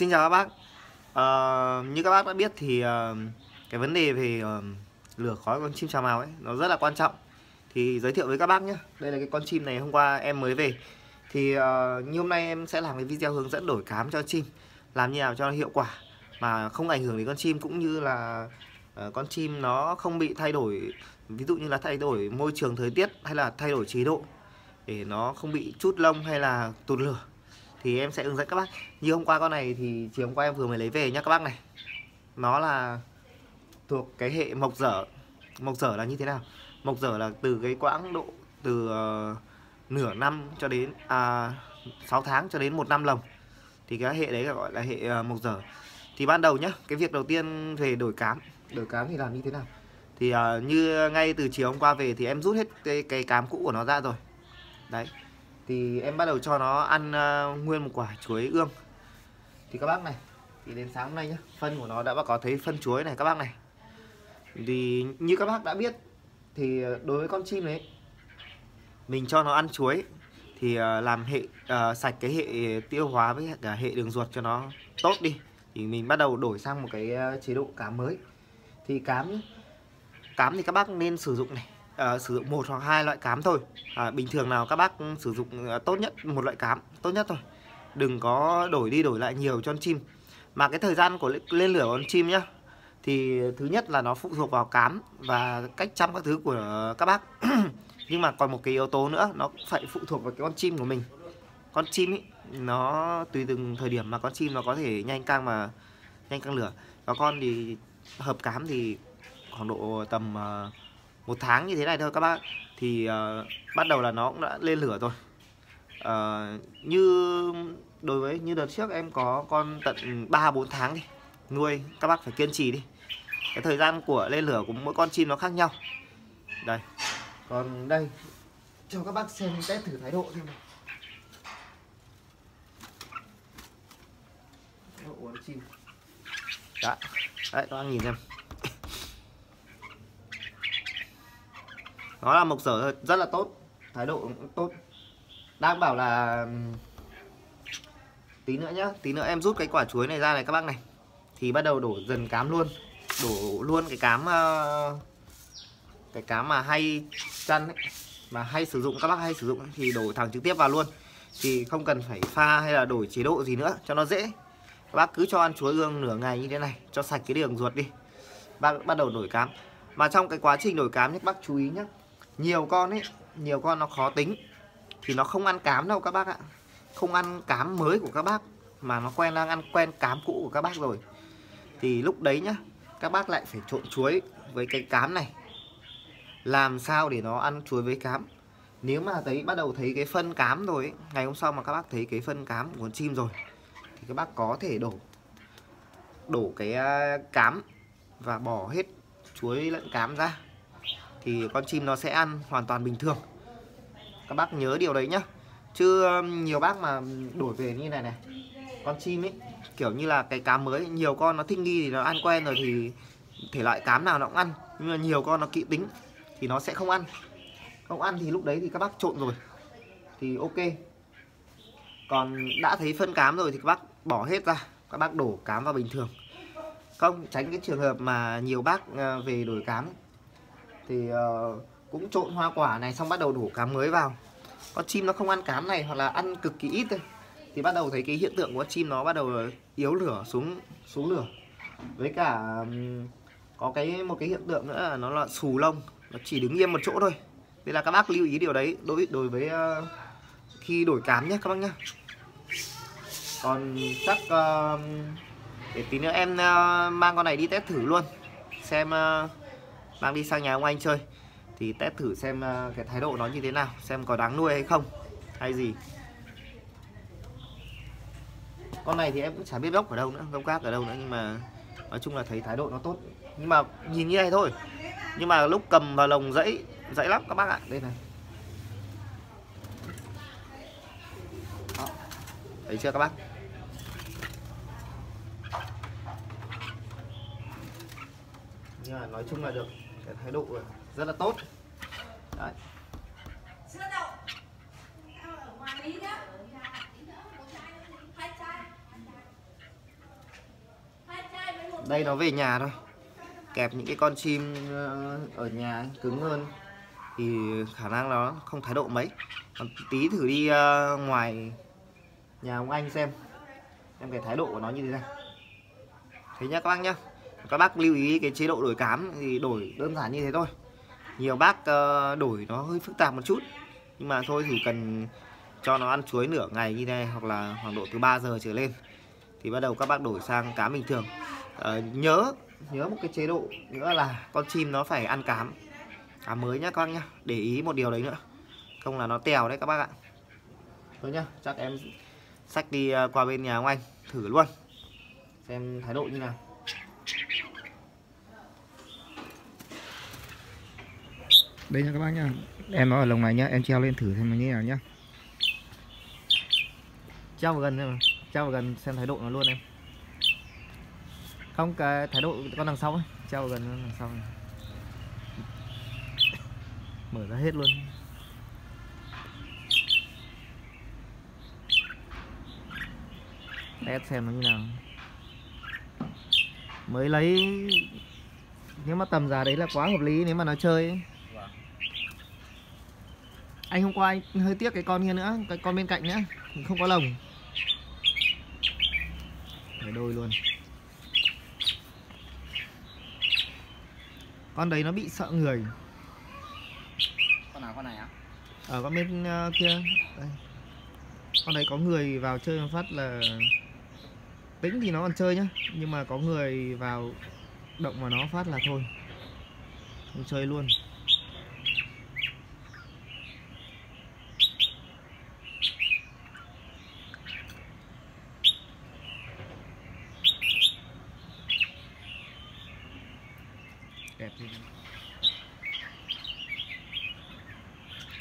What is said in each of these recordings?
Xin chào các bác. Như các bác đã biết thì cái vấn đề về lửa khói con chim trà mào ấy nó rất là quan trọng. Thì giới thiệu với các bác nhé. Đây là cái con chim này hôm qua em mới về. Thì như hôm nay em sẽ làm cái video hướng dẫn đổi cám cho chim, làm như nào cho nó hiệu quả mà không ảnh hưởng đến con chim, cũng như là con chim nó không bị thay đổi, ví dụ như là thay đổi môi trường thời tiết hay là thay đổi chế độ, để nó không bị trút lông hay là tụt lửa. Thì em sẽ hướng dẫn các bác. Như hôm qua con này thì chiều hôm qua em vừa mới lấy về nha các bác này. Nó là thuộc cái hệ mộc dở. Mộc dở là như thế nào? Mộc dở là từ cái quãng độ từ nửa năm cho đến 6 tháng cho đến 1 năm lồng. Thì cái hệ đấy gọi là hệ mộc dở. Thì ban đầu nhá, cái việc đầu tiên về đổi cám. Đổi cám thì làm như thế nào? Thì như ngay từ chiều hôm qua về thì em rút hết cái cám cũ của nó ra rồi. Đấy. Thì em bắt đầu cho nó ăn nguyên một quả chuối ương. Thì các bác này, thì đến sáng hôm nay nhá, phân của nó đã có thấy phân chuối này các bác này. Thì như các bác đã biết, thì đối với con chim đấy, mình cho nó ăn chuối thì làm hệ sạch cái hệ tiêu hóa với cả hệ đường ruột cho nó tốt đi. Thì mình bắt đầu đổi sang một cái chế độ cám mới. Thì cám thì các bác nên sử dụng này. Sử dụng một hoặc hai loại cám thôi. Bình thường nào các bác sử dụng tốt nhất một loại cám tốt nhất thôi, đừng có đổi đi đổi lại nhiều cho con chim. Mà cái thời gian của lên lửa con chim nhá, thì thứ nhất là nó phụ thuộc vào cám và cách chăm các thứ của các bác. Nhưng mà còn một cái yếu tố nữa, nó phải phụ thuộc vào cái con chim của mình. Con chim ý, nó tùy từng thời điểm mà con chim nó có thể nhanh căng lửa. Và con thì hợp cám thì khoảng độ tầm một tháng như thế này thôi các bác. Thì bắt đầu là nó cũng đã lên lửa rồi. Như đợt trước em có con tận 3-4 tháng đi. Nuôi các bác phải kiên trì đi. Cái thời gian của lên lửa của mỗi con chim nó khác nhau. Đây. Còn đây, cho các bác xem test thử thái độ xem này. Thái độ của chim. Đã. Đấy, các bác nhìn xem. Nó là mộc dở rất là tốt, thái độ cũng tốt. Đang bảo là tí nữa nhá, tí nữa em rút cái quả chuối này ra này các bác này. Thì bắt đầu đổ dần cám luôn. Đổ luôn cái cám mà hay chăn ấy, mà hay sử dụng, các bác hay sử dụng ấy, thì đổ thẳng trực tiếp vào luôn. Thì không cần phải pha hay là đổi chế độ gì nữa cho nó dễ. Các bác cứ cho ăn chuối ương nửa ngày như thế này cho sạch cái đường ruột đi. Bắt đầu đổi cám. Mà trong cái quá trình đổi cám các bác chú ý nhé. Nhiều con ấy, nhiều con nó khó tính thì nó không ăn cám đâu các bác ạ. Không ăn cám mới của các bác mà nó đang ăn quen cám cũ của các bác rồi. Thì lúc đấy nhá, các bác lại phải trộn chuối với cái cám này. Làm sao để nó ăn chuối với cám. Nếu mà bắt đầu thấy cái phân cám rồi ấy, ngày hôm sau mà các bác thấy cái phân cám của con chim rồi thì các bác có thể đổ cái cám và bỏ hết chuối lẫn cám ra. Thì con chim nó sẽ ăn hoàn toàn bình thường. Các bác nhớ điều đấy nhá. Chứ nhiều bác mà đổi về như này này, con chim ấy kiểu như là cái cám mới, nhiều con nó thích nghi thì nó ăn quen rồi thì thể loại cám nào nó cũng ăn. Nhưng mà nhiều con nó kỵ tính thì nó sẽ không ăn. Không ăn thì lúc đấy thì các bác trộn rồi thì ok. Còn đã thấy phân cám rồi thì các bác bỏ hết ra, các bác đổ cám vào bình thường. Không, tránh cái trường hợp mà nhiều bác về đổi cám ấy, thì cũng trộn hoa quả này xong bắt đầu đổ cám mới vào. Con chim nó không ăn cám này hoặc là ăn cực kỳ ít thôi. Thì bắt đầu thấy cái hiện tượng của con chim nó bắt đầu yếu lửa xuống lửa. Với cả có một cái hiện tượng nữa là nó là xù lông, nó chỉ đứng yên một chỗ thôi. Thế là các bác lưu ý điều đấy đối với khi đổi cám nhé các bác nhé. Còn chắc để tí nữa em mang con này đi test thử luôn. Xem mang đi sang nhà ông anh chơi thì test thử xem cái thái độ nó như thế nào, xem có đáng nuôi hay không hay gì. Con này thì em cũng chả biết gốc ở đâu nữa, gốc gác ở đâu nữa, nhưng mà nói chung là thấy thái độ nó tốt. Nhưng mà nhìn như này thôi, nhưng mà lúc cầm vào lồng dãy lắm các bác ạ. Đây này. Đó. Thấy chưa các bác? Nhưng mà nói chung là được, cái thái độ rất là tốt. Đấy. đây nó về nhà thôi. Kẹp những cái con chim ở nhà cứng hơn thì khả năng nó không thái độ mấy. Còn tí thử đi ngoài nhà ông anh xem em cái thái độ của nó như thế này. Thế nhá các bác nhá. Các bác lưu ý cái chế độ đổi cám thì đổi đơn giản như thế thôi. Nhiều bác đổi nó hơi phức tạp một chút, nhưng mà thôi thì cần cho nó ăn chuối nửa ngày như thế này, hoặc là khoảng độ từ 3 giờ trở lên thì bắt đầu các bác đổi sang cám bình thường. Nhớ một cái chế độ nữa là con chim nó phải ăn cám mới nhá các bác nhá. Để ý một điều đấy nữa, không là nó tèo đấy các bác ạ. Thôi nhá, chắc em xách đi qua bên nhà ông anh thử luôn xem thái độ như nào. Đây nha các bác nhá, em nó ở lồng này nhá, em treo lên thử xem nó như nào nhá. Treo vào gần xem, treo vào gần xem thái độ nó luôn em. Không, cái thái độ con đằng sau ấy, treo vào gần nó đằng sau này. Mở ra hết luôn. Test xem nó như nào. Mới lấy, nếu mà tầm giá đấy là quá hợp lý nếu mà nó chơi ấy. Anh hôm qua anh hơi tiếc cái con kia nữa, cái con bên cạnh nữa, không có lồng. Để đôi luôn. Con đấy nó bị sợ người. Con nào, con này á? Ở con bên kia. Đây. Con đấy có người vào chơi một phát là tính thì nó còn chơi nhá, nhưng mà có người vào động vào nó phát là thôi, không chơi luôn. Đẹp đi.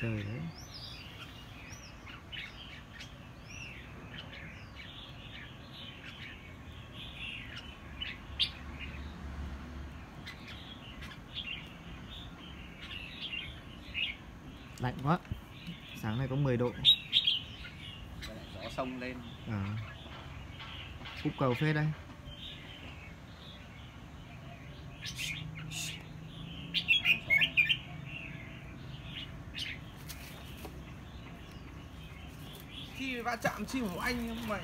Trời đấy. Lạnh quá. Sáng nay có 10 độ. Gió sông lên. Cúp cầu phết đây. Khi va chạm chim của anh không mày.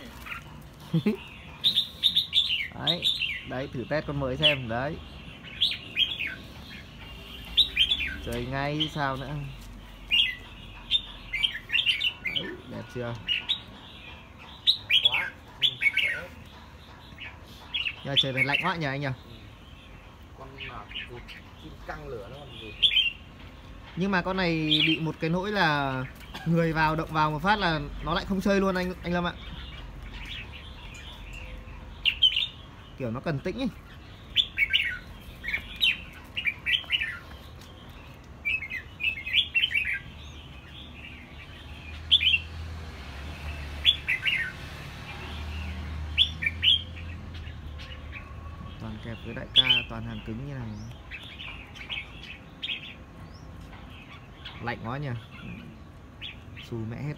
Đấy, đấy thử test con mới xem đấy. Trời ngay sao nữa. Đấy, đẹp chưa? Quá. Nhà trời này lạnh quá nhỉ anh nhỉ? Con nào cũng chim căng lửa nó còn gì. Nhưng mà con này bị một cái nỗi là người vào động vào một phát là nó lại không chơi luôn anh Lâm ạ. Kiểu nó cần tĩnh ấy. Toàn kẹp với đại ca, toàn hàng cứng như này. Lạnh quá nhỉ. Xù mẹ hết.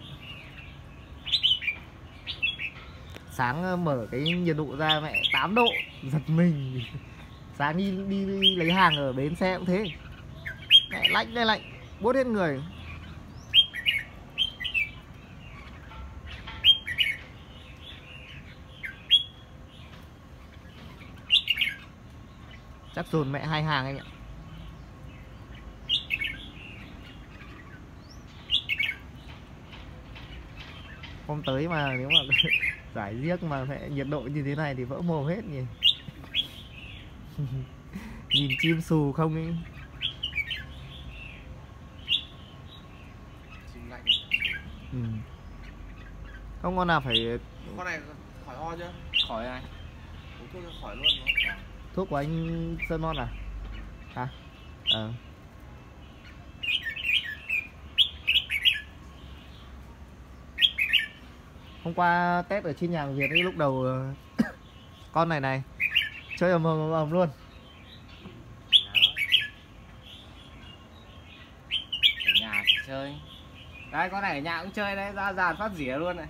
Sáng mở cái nhiệt độ ra mẹ 8 độ giật mình. Sáng đi lấy hàng ở bến xe cũng thế. Mẹ lạnh đây lạnh, buốt hết người. Chắc dồn mẹ 2 hàng anh ạ. Hôm tới mà nếu mà giải riếc mà mẹ nhiệt độ như thế này thì vỡ mồm hết nhỉ. Nhìn chim xù không ấy. Chim lạnh. Ừ. Không con nào phải. Con này khỏi ho chưa? Khỏi này. Uống thuốc cho khỏi luôn đó. Thuốc của anh Sơn Non à? Hả? Ờ. Hôm qua test ở trên nhà hàng Việt ấy, lúc đầu con này chơi ầm luôn. Ở nhà thì chơi. Đấy con này ở nhà cũng chơi đấy, ra dàn phát rỉa luôn này.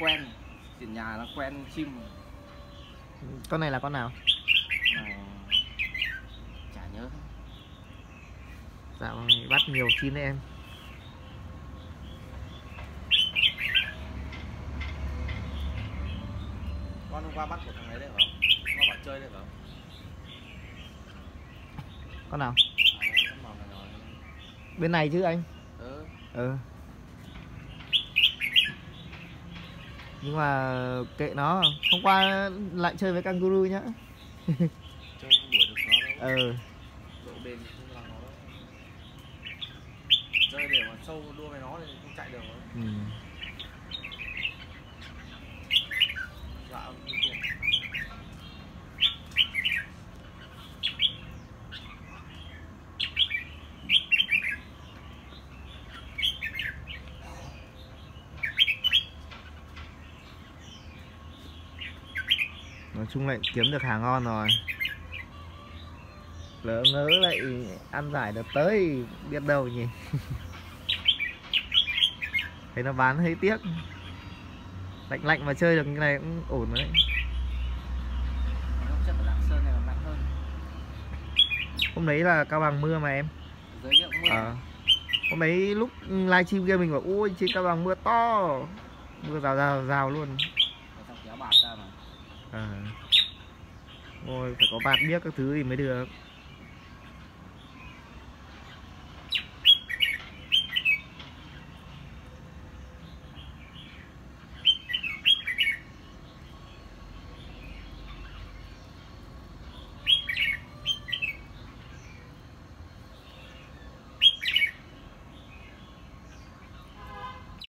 Quen, ở nhà nó quen chim rồi. Con này là con nào? Chả nhớ. Dạo này bắt nhiều chim đấy em. Con hôm qua bắt của thằng ấy đấy không? Con bảo chơi đấy không? Con nào? Bên này chứ anh? Ừ. Nhưng mà kệ nó, hôm qua lại chơi với kangaroo nhá. Chơi không đuổi được nó đâu. Độ bền không làm nó đâu. Chơi để mà sâu đua với nó thì không chạy được đâu. Dạ, nói chung lại kiếm được hàng ngon rồi, lỡ ngỡ lại ăn giải được tới biết đâu nhỉ. Thấy nó bán hơi tiếc, lạnh lạnh mà chơi được cái này cũng ổn đấy. Hôm trước ở Lạng Sơn này còn lạnh hơn. Hôm đấy là Cao Bằng mưa mà em. Dưới kia cũng mưa. Hôm đấy lúc livestream kia mình bảo ôi trên Cao Bằng mưa to, mưa rào rào rào luôn. Sao kéo bạt ra mà. Ngồi phải có bạt biết các thứ thì mới được.